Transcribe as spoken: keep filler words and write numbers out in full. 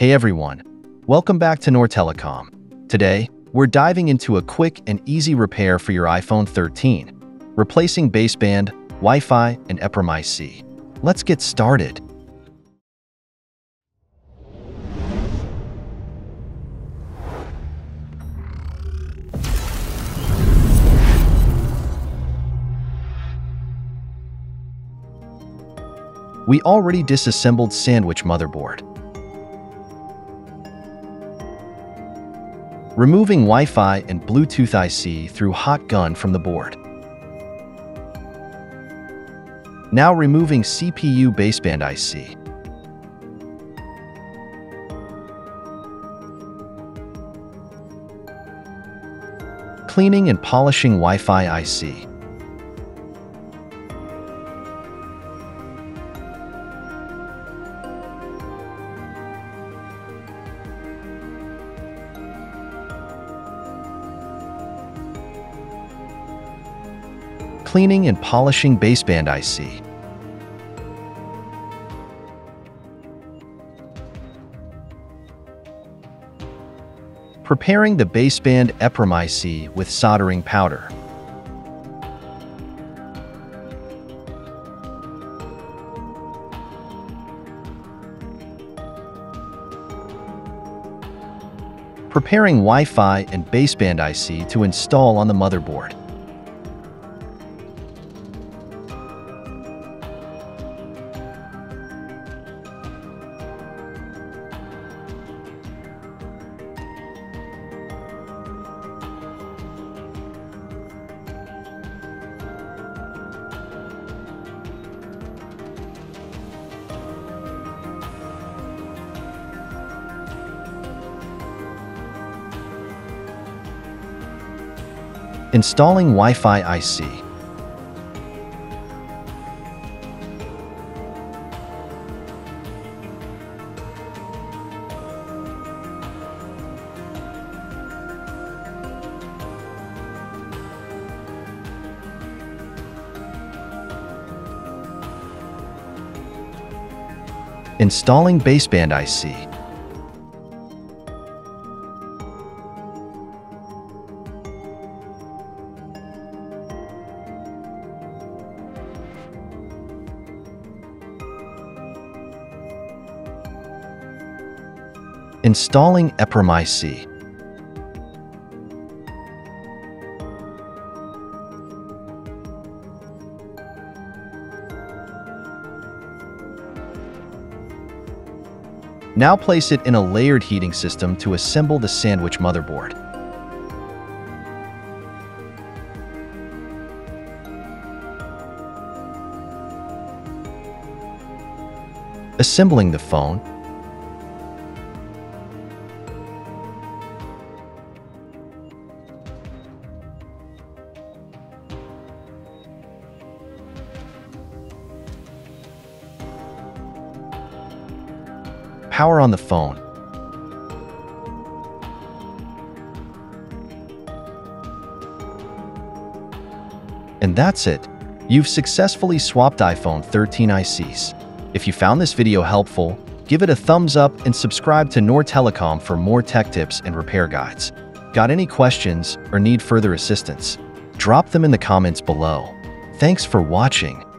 Hey everyone, welcome back to Noor Telecom. Today, we're diving into a quick and easy repair for your iPhone thirteen, replacing baseband, Wi-Fi, and EEPROM I C. Let's get started. We already disassembled sandwich motherboard. Removing Wi-Fi and Bluetooth I C through hot gun from the board. Now removing C P U baseband I C. Cleaning and polishing Wi-Fi I C. Cleaning and polishing baseband I C. Preparing the baseband EEPROM I C with soldering powder. Preparing Wi-Fi and baseband I C to install on the motherboard. Installing Wi-Fi I C. Installing baseband I C. Installing EEPROM I C. Now place it in a layered heating system to assemble the sandwich motherboard. Assembling the phone. Power on the phone. And that's it. You've successfully swapped iPhone thirteen I Cs. If you found this video helpful, give it a thumbs up and subscribe to Noor Telecom for more tech tips and repair guides. Got any questions or need further assistance? Drop them in the comments below. Thanks for watching.